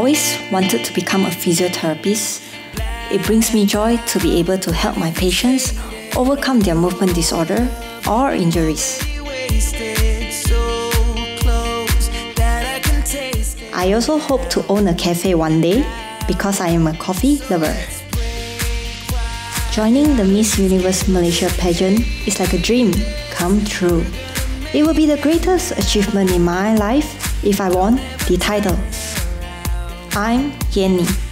always wanted to become a physiotherapist. It brings me joy to be able to help my patients overcome their movement disorder or injuries. I also hope to own a cafe one day because I am a coffee lover. Joining the Miss Universe Malaysia pageant is like a dream come true. It will be the greatest achievement in my life if I won the title. I'm Yen Nee.